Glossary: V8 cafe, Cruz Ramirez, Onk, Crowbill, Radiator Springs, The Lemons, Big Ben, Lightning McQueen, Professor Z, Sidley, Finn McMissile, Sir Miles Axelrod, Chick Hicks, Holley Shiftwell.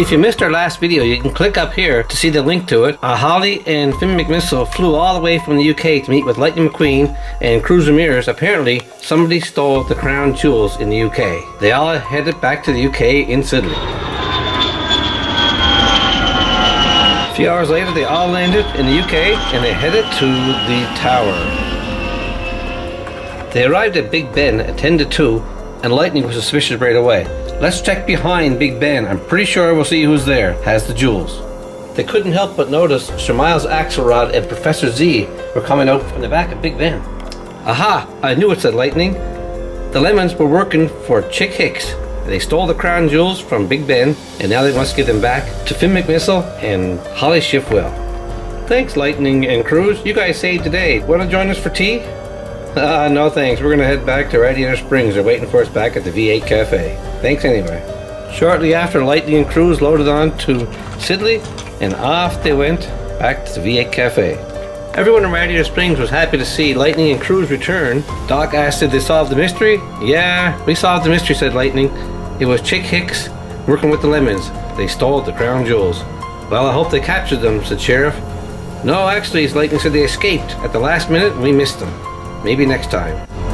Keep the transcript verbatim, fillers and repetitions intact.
If you missed our last video, you can click up here to see the link to it. Uh, Holley and Finn McMissile flew all the way from the U K to meet with Lightning McQueen and Cruz Ramirez. Apparently, somebody stole the crown jewels in the U K. They all headed back to the U K in Sidley. A few hours later, they all landed in the U K and they headed to the tower. They arrived at Big Ben at ten to two and Lightning was suspicious right away. Let's check behind Big Ben. I'm pretty sure we'll see who's there. Has the jewels. They couldn't help but notice Sir Miles Axelrod and Professor Z were coming out from the back of Big Ben. Aha! I knew it, said Lightning. The Lemons were working for Chick Hicks. They stole the crown jewels from Big Ben, and now they must give them back to Finn McMissile and Holley Shiftwell. Thanks, Lightning and Cruz. You guys saved the day. Want to join us for tea? Ah, uh, no thanks. We're going to head back to Radiator Springs. They're waiting for us back at the V eight cafe. Thanks anyway. Shortly after, Lightning and Cruz loaded on to Sidley, and off they went back to the V eight cafe. Everyone in Radiator Springs was happy to see Lightning and Cruz return. Doc asked if they solved the mystery. Yeah, we solved the mystery, said Lightning. It was Chick Hicks working with the Lemons. They stole the crown jewels. Well, I hope they captured them, said Sheriff. No, actually, as Lightning said, they escaped at the last minute and we missed them. Maybe next time.